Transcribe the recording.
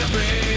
afraid.